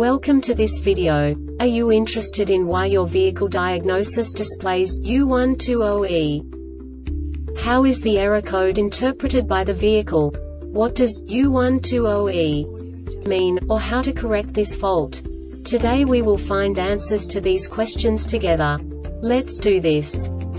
Welcome to this video. Are you interested in why your vehicle diagnosis displays U120E? How is the error code interpreted by the vehicle? What does U120E mean, or how to correct this fault? Today we will find answers to these questions together. Let's do this.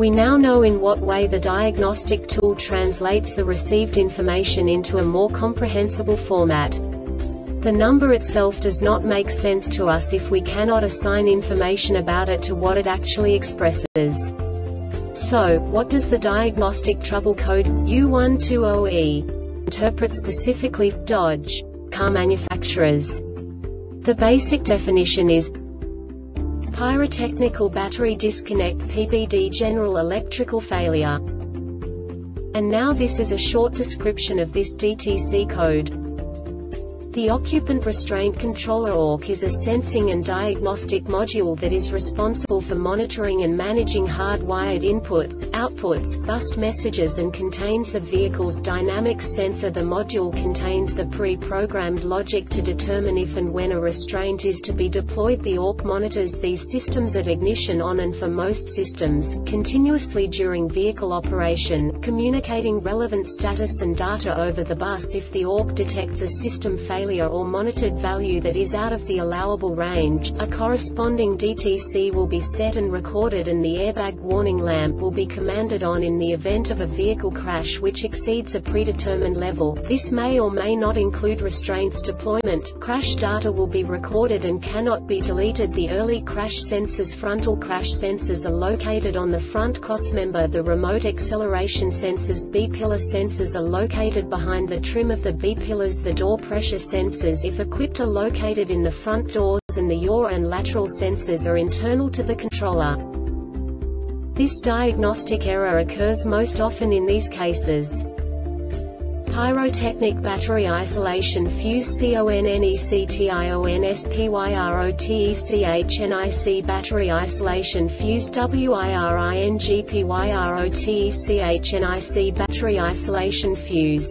We now know in what way the diagnostic tool translates the received information into a more comprehensible format. The number itself does not make sense to us if we cannot assign information about it to what it actually expresses. So, what does the diagnostic trouble code U120E interpret specifically for Dodge car manufacturers? The basic definition is pyrotechnical battery disconnect (PBD) general electrical failure. And now this is a short description of this DTC code. The occupant restraint controller (ORC) is a sensing and diagnostic module that is responsible for monitoring and managing hardwired inputs, outputs, bus messages, and contains the vehicle's dynamics sensor. The module contains the pre-programmed logic to determine if and when a restraint is to be deployed. The ORC monitors these systems at ignition on and for most systems, continuously during vehicle operation, communicating relevant status and data over the bus. If the ORC detects a system failure or monitored value that is out of the allowable range, a corresponding DTC will be set and recorded, and the airbag warning lamp will be commanded on in the event of a vehicle crash which exceeds a predetermined level. This may or may not include restraints deployment. Crash data will be recorded and cannot be deleted. The early crash sensors. Frontal crash sensors are located on the front crossmember. The remote acceleration sensors. B-Pillar sensors are located behind the trim of the B-Pillars. The door pressure sensors, if equipped, are located in the front doors, and the yaw and lateral sensors are internal to the controller. This diagnostic error occurs most often in these cases: pyrotechnic battery isolation fuse CONNECTIONSPYROTECHNIC battery isolation fuse WIRINGPYROTECHNIC battery isolation fuse.